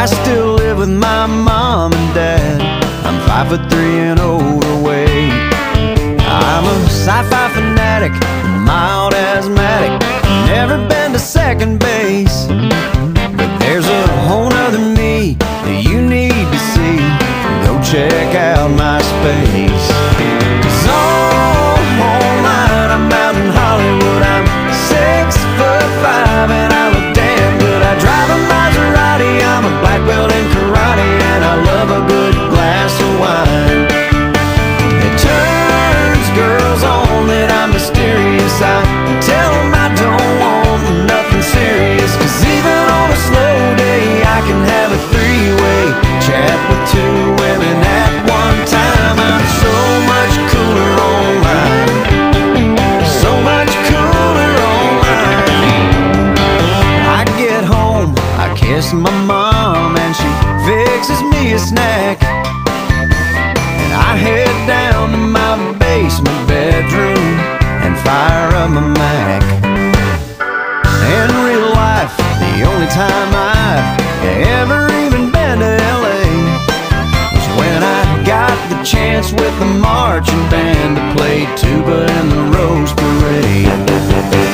I still live with my mom and dad. I'm 5'3" and overweight. I'm a sci-fi fanatic, mild asthmatic, never been to second base. But there's a whole nother me that you need to see. Go check out my space. My mom and she fixes me a snack, and I head down to my basement bedroom and fire up my Mac. In real life, the only time I've ever even been to LA was when I got the chance with the marching band to play tuba in the Rose Parade.